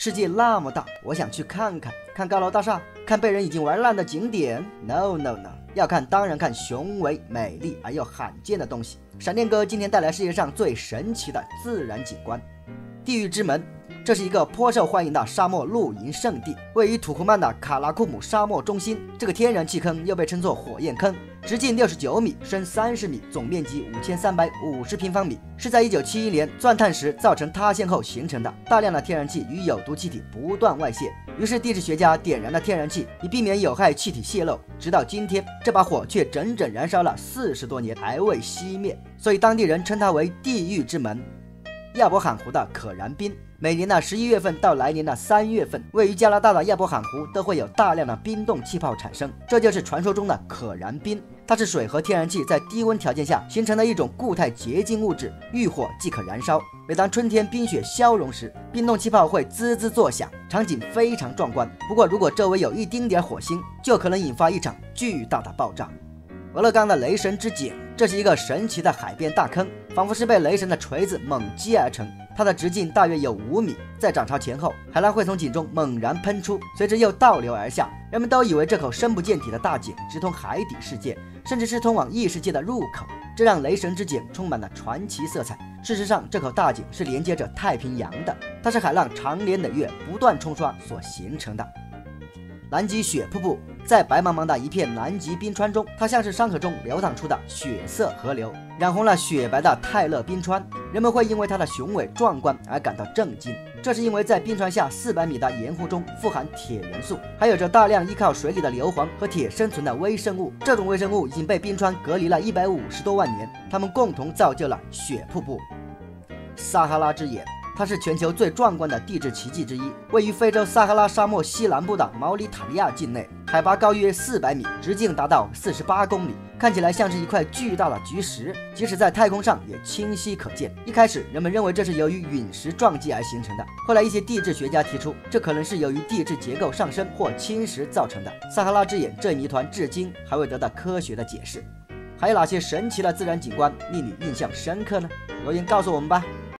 世界那么大，我想去看看，看高楼大厦，看被人已经玩烂的景点。No， 要看当然看雄伟、美丽而又罕见的东西。闪电哥今天带来世界上最神奇的自然景观——地狱之门。这是一个颇受欢迎的沙漠露营圣地，位于土库曼的卡拉库姆沙漠中心。这个天然气坑又被称作火焰坑，直径69米，深30米，总面积5350平方米，是在1971年钻探时造成塌陷后形成的。大量的天然气与有毒气体不断外泄，于是地质学家点燃了天然气，以避免有害气体泄漏。直到今天，这把火却整整燃烧了40多年还未熄灭，所以当地人称它为地狱之门。亚伯罕湖的可燃冰。每年的11月份到来年的3月份，位于加拿大的亚伯罕湖都会有大量的冰冻气泡产生，这就是传说中的可燃冰。它是水和天然气在低温条件下形成的一种固态结晶物质，遇火即可燃烧。每当春天冰雪消融时，冰冻气泡会滋滋作响，场景非常壮观。不过，如果周围有一丁点火星，就可能引发一场巨大的爆炸。俄勒冈的雷神之井，这是一个神奇的海边大坑，仿佛是被雷神的锤子猛击而成。它的直径大约有5米，在涨潮前后，海浪会从井中猛然喷出，随之又倒流而下。人们都以为这口深不见底的大井直通海底世界，甚至是通往异世界的入口，这让雷神之井充满了传奇色彩。事实上，这口大井是连接着太平洋的，它是海浪长年累月不断冲刷所形成的。南极雪瀑布，在白茫茫的一片南极冰川中，它像是山河中流淌出的血色河流，染红了雪白的泰勒冰川。人们会因为它的雄伟壮观而感到震惊，这是因为在冰川下400米的盐湖中富含铁元素，还有着大量依靠水里的硫磺和铁生存的微生物。这种微生物已经被冰川隔离了150多万年，它们共同造就了雪瀑布。撒哈拉之眼，它是全球最壮观的地质奇迹之一，位于非洲撒哈拉沙漠西南部的毛里塔尼亚境内，海拔高约400米，直径达到48公里，看起来像是一块巨大的菊石，即使在太空上也清晰可见。一开始人们认为这是由于陨石撞击而形成的，后来一些地质学家提出，这可能是由于地质结构上升或侵蚀造成的。撒哈拉之眼这一谜团至今还未得到科学的解释。还有哪些神奇的自然景观令你印象深刻呢？留言告诉我们吧。